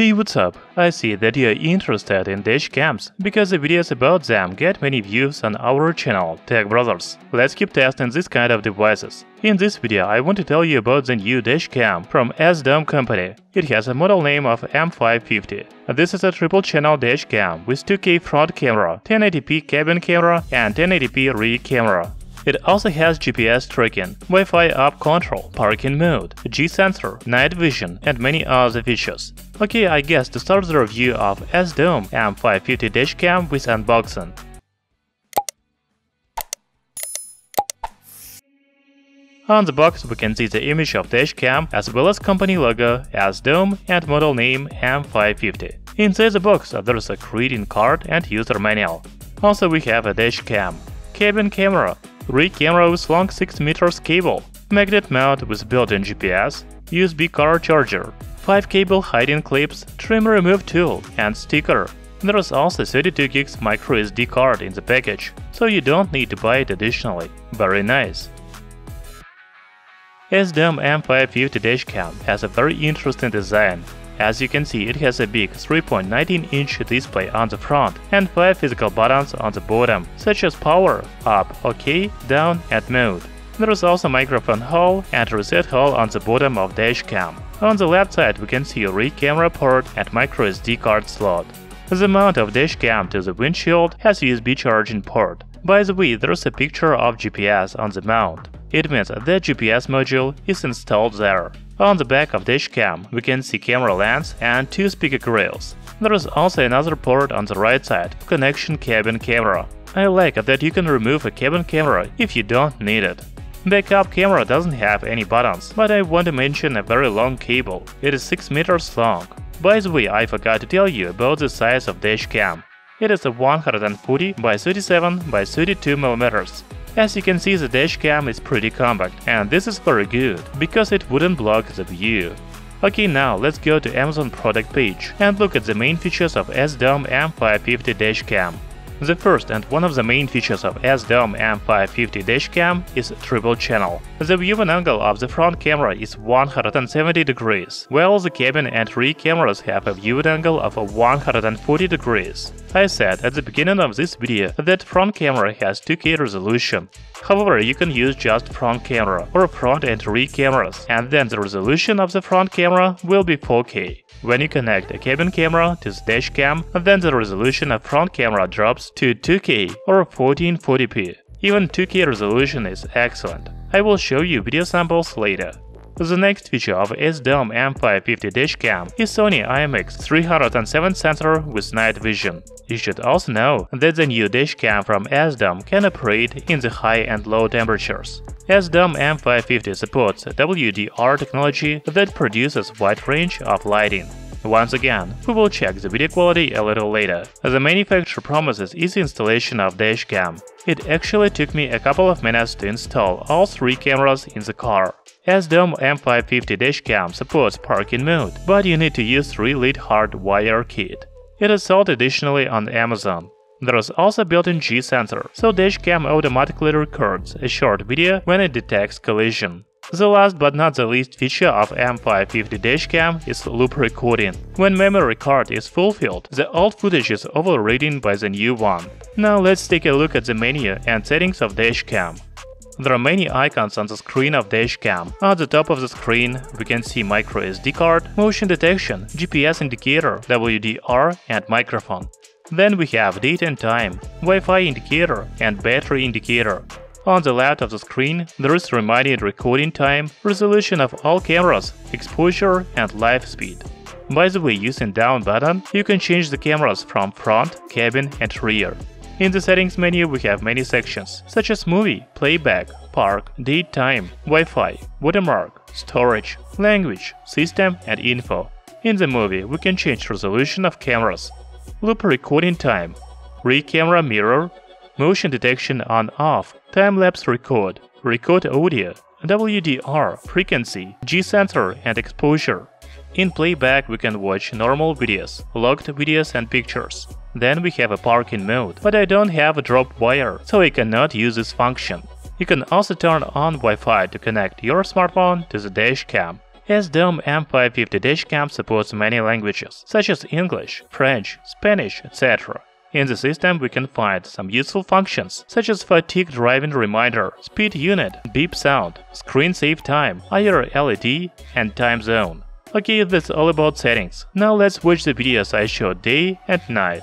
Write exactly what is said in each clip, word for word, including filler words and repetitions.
Hey, what's up? I see that you're interested in dash cams, because the videos about them get many views on our channel, Tech Brothers. Let's keep testing this kind of devices. In this video I want to tell you about the new dash cam from AZDOME company. It has a model name of M five fifty. This is a triple channel dash cam with two K front camera, ten eighty p cabin camera and ten eighty p rear camera. It also has G P S tracking, Wi-Fi app control, parking mode, G-sensor, night vision and many other features. Okay, I guess to start the review of AZDOME M five fifty dash cam with unboxing. On the box we can see the image of dash cam as well as company logo, AZDOME and model name M five fifty. Inside the box there is a greeting card and user manual. Also we have a dash cam, cabin camera, rear camera with long six meters cable, magnet mount with built-in G P S, U S B car charger, five cable hiding clips, trim remove tool and sticker. There is also thirty-two gigs micro S D card in the package, so you don't need to buy it additionally. Very nice. AZDOME M five fifty dash cam has a very interesting design. As you can see, it has a big three point one nine inch display on the front and five physical buttons on the bottom, such as power, up, OK, down and mode. There is also microphone hole and reset hole on the bottom of dash cam. On the left side we can see a rear camera port and microSD card slot. The mount of dash cam to the windshield has U S B charging port. By the way, there is a picture of G P S on the mount. It means that G P S module is installed there. On the back of dash cam we can see camera lens and two speaker grills. There is also another port on the right side for connection cabin camera. I like that you can remove a cabin camera if you don't need it. Backup camera doesn't have any buttons, but I want to mention a very long cable. It is six meters long. By the way, I forgot to tell you about the size of dash cam. It is a one forty by thirty-seven by thirty-two millimeters. As you can see, the dash cam is pretty compact, and this is very good, because it wouldn't block the view. Ok, now let's go to Amazon product page and look at the main features of AZDOME M five fifty dash cam. The first and one of the main features of AZDOME M five fifty dash cam is triple channel. The viewing angle of the front camera is one hundred seventy degrees, while the cabin and rear cameras have a viewing angle of one hundred forty degrees. I said at the beginning of this video that front camera has two K resolution. However, you can use just front camera or front and rear cameras, and then the resolution of the front camera will be four K. When you connect a cabin camera to the dash cam, then the resolution of front camera drops to two K or fourteen forty p. Even two K resolution is excellent. I will show you video samples later. The next feature of AZDOME M five fifty dash cam is Sony I M X three oh seven sensor with night vision. You should also know that the new dash cam from AZDOME can operate in the high and low temperatures. AZDOME M five fifty supports W D R technology that produces wide range of lighting. Once again, we will check the video quality a little later. The manufacturer promises easy installation of dash cam. It actually took me a couple of minutes to install all three cameras in the car. AZDOME M five fifty dash cam supports parking mode, but you need to use three lead hard wire kit. It is sold additionally on Amazon. There is also built-in G-sensor, so dash cam automatically records a short video when it detects collision. The last but not the least feature of M five fifty dash cam is loop recording. When memory card is fulfilled, the old footage is overridden by the new one. Now let's take a look at the menu and settings of dash cam. There are many icons on the screen of dash cam. At the top of the screen we can see micro S D card, motion detection, G P S indicator, W D R and microphone. Then we have date and time, Wi-Fi indicator and battery indicator. On the left of the screen there is reminded recording time, resolution of all cameras, exposure and live speed. By the way, using down button you can change the cameras from front, cabin and rear. In the settings menu we have many sections, such as movie, playback, park, date time, Wi-Fi, watermark, storage, language, system and info. In the movie we can change resolution of cameras, loop recording time, rear camera mirror, motion detection on-off, time-lapse record, record audio, W D R, frequency, G-sensor and exposure. In playback we can watch normal videos, locked videos and pictures. Then we have a parking mode, but I don't have a drop wire, so I cannot use this function. You can also turn on Wi-Fi to connect your smartphone to the dash cam. AZDOME M five fifty dash cam supports many languages, such as English, French, Spanish, et cetera. In the system we can find some useful functions, such as fatigue driving reminder, speed unit, beep sound, screen save time, I R L E D, and time zone. Okay, that's all about settings. Now let's watch the videos I shot day and night.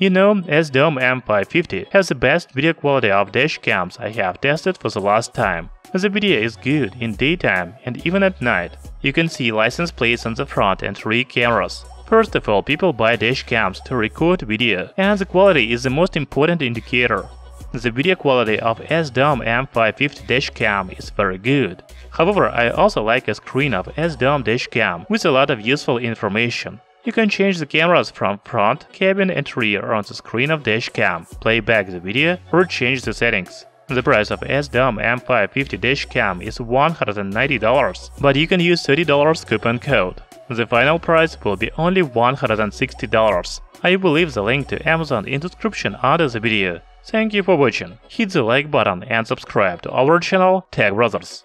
You know, AZDOME M five fifty has the best video quality of dash cams I have tested for the last time. The video is good in daytime and even at night. You can see license plates on the front and rear cameras. First of all, people buy dash cams to record video, and the quality is the most important indicator. The video quality of AZDOME M five fifty dash cam is very good. However, I also like a screen of AZDOME dash cam with a lot of useful information. You can change the cameras from front, cabin and rear on the screen of dash cam, play back the video or change the settings. The price of AZDOME M five fifty dash cam is one hundred ninety dollars, but you can use thirty dollars coupon code. The final price will be only one hundred sixty dollars. I will leave the link to Amazon in description under the video. Thank you for watching, hit the like button and subscribe to our channel Tech Brothers.